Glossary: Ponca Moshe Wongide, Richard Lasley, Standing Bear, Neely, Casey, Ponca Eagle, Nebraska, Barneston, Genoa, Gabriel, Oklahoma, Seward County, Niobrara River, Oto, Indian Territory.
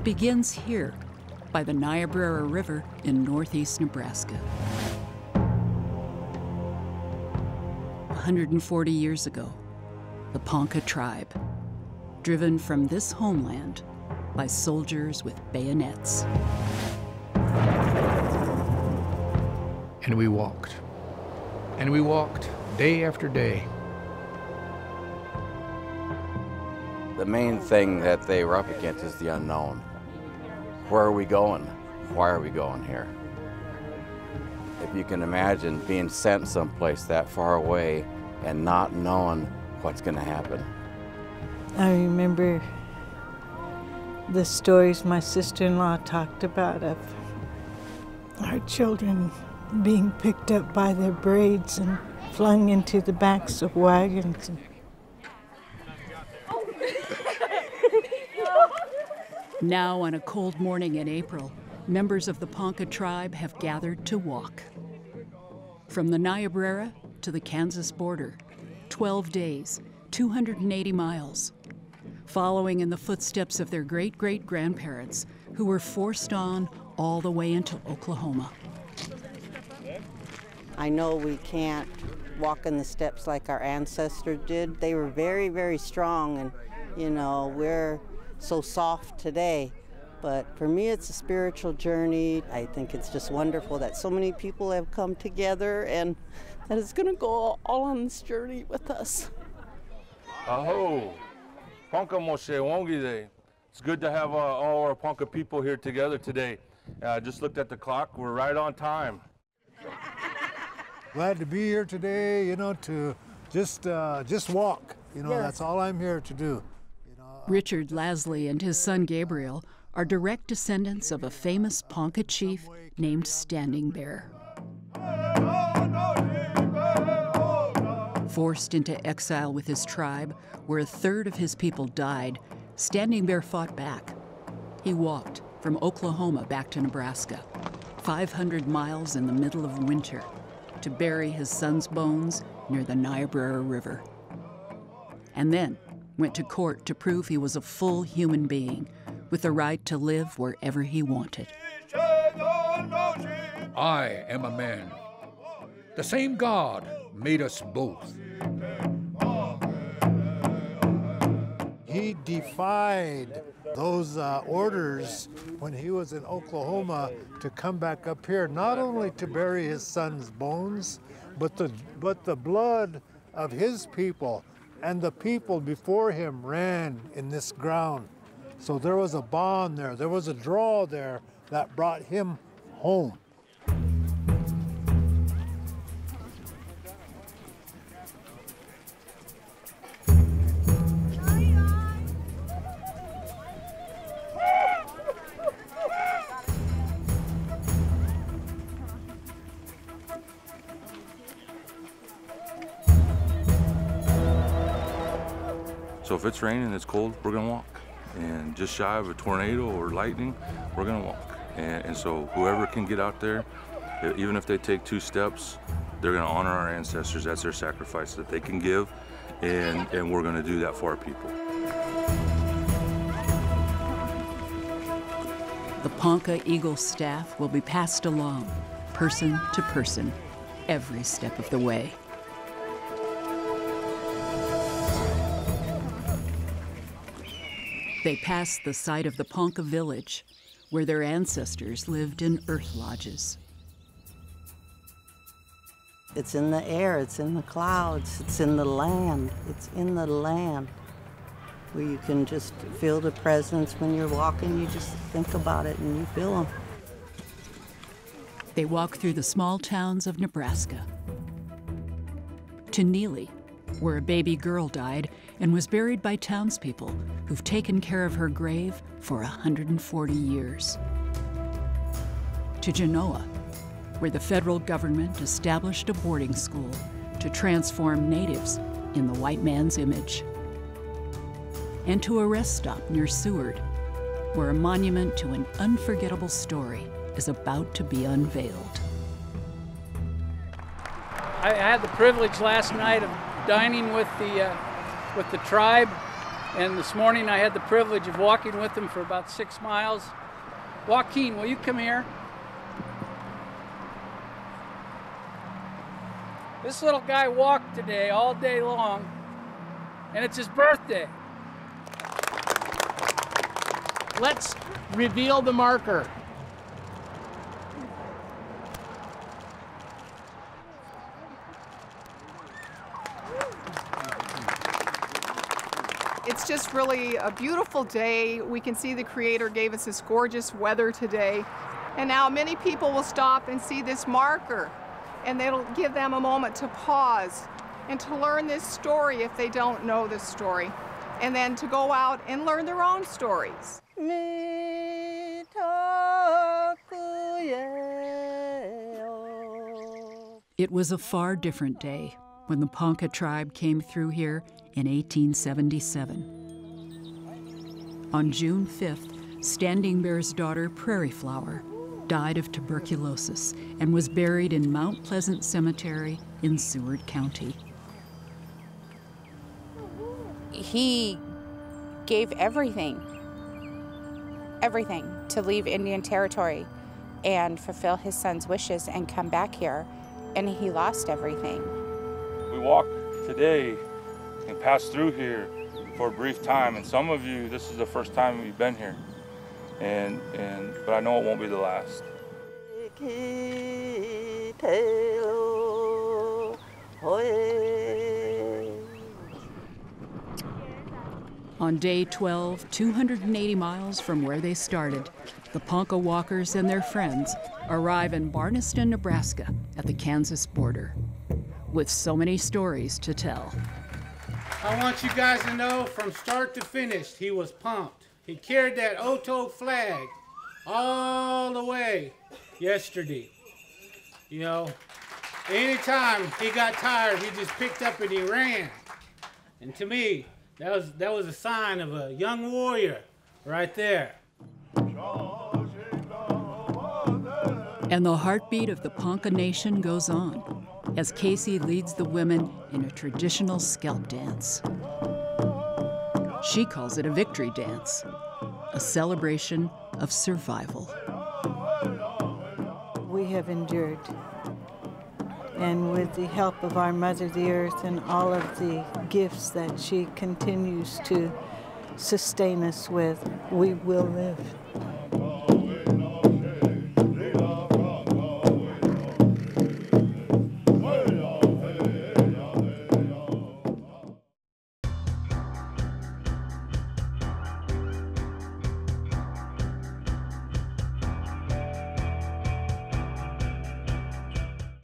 It begins here, by the Niobrara River in northeast Nebraska. 140 years ago, the Ponca tribe, driven from this homeland by soldiers with bayonets. And we walked. And we walked day after day. The main thing that they were up against is the unknown. Where are we going? Why are we going here? If you can imagine being sent someplace that far away and not knowing what's going to happen. I remember the stories my sister-in-law talked about of our children being picked up by their braids and flung into the backs of wagons. Now, on a cold morning in April, members of the Ponca tribe have gathered to walk. From the Niobrara to the Kansas border, 12 days, 280 miles, following in the footsteps of their great-great-grandparents, who were forced on all the way into Oklahoma. I know we can't walk in the steps like our ancestors did. They were very, very strong, and, you know, we're so soft today. But for me, it's a spiritual journey. I think it's just wonderful that so many people have come together and that it's gonna go all on this journey with us. Aho, Ponca Moshe Wongide. It's good to have all our Ponca people here together today. I just looked at the clock, we're right on time. Glad to be here today, you know, to just walk. You know, yes. That's all I'm here to do. Richard Lasley and his son Gabriel are direct descendants of a famous Ponca chief named Standing Bear. Forced into exile with his tribe, where a third of his people died, Standing Bear fought back. He walked from Oklahoma back to Nebraska, 500 miles in the middle of winter, to bury his son's bones near the Niobrara River. And then went to court to prove he was a full human being with the right to live wherever he wanted. I am a man. The same God made us both. He defied those orders when he was in Oklahoma to come back up here, not only to bury his son's bones, but the blood of his people. And the people before him ran in this ground. So there was a bond there, there was a draw there that brought him home. So if it's raining and it's cold, we're gonna walk. And just shy of a tornado or lightning, we're gonna walk. And so whoever can get out there, even if they take two steps, they're gonna honor our ancestors. That's their sacrifice that they can give. And we're gonna do that for our people. The Ponca Eagle staff will be passed along, person to person, every step of the way. They passed the site of the Ponca village, where their ancestors lived in earth lodges. It's in the air, it's in the clouds, it's in the land, it's in the land. Where you can just feel the presence when you're walking, you just think about it and you feel them. They walk through the small towns of Nebraska. To Neely, where a baby girl died and was buried by townspeople who've taken care of her grave for 140 years. To Genoa, where the federal government established a boarding school to transform natives in the white man's image. And to a rest stop near Seward, where a monument to an unforgettable story is about to be unveiled. I had the privilege last night of dining with the tribe And this morning I had the privilege of walking with him for about 6 miles. Joaquin, will you come here? This little guy walked today all day long, and it's his birthday. Let's reveal the marker. It's just really a beautiful day. We can see the Creator gave us this gorgeous weather today. And now many people will stop and see this marker, and it'll give them a moment to pause and to learn this story if they don't know this story, and then to go out and learn their own stories. It was a far different day when the Ponca tribe came through here in 1877. On June 5th, Standing Bear's daughter, Prairie Flower, died of tuberculosis and was buried in Mount Pleasant Cemetery in Seward County. He gave everything to leave Indian Territory and fulfill his son's wishes and come back here, and he lost everything. We walked today and passed through here for a brief time, and some of you, this is the first time you've been here, but I know it won't be the last. On day 12, 280 miles from where they started, the Ponca walkers and their friends arrive in Barneston, Nebraska, at the Kansas border, with so many stories to tell. I want you guys to know, from start to finish, he was pumped. He carried that Oto flag all the way yesterday. You know, anytime he got tired, he just picked up and he ran. And to me, that was a sign of a young warrior right there. And the heartbeat of the Ponca Nation goes on as Casey leads the women in a traditional scalp dance. She calls it a victory dance, a celebration of survival. We have endured, and with the help of our Mother the Earth and all of the gifts that she continues to sustain us with, we will live.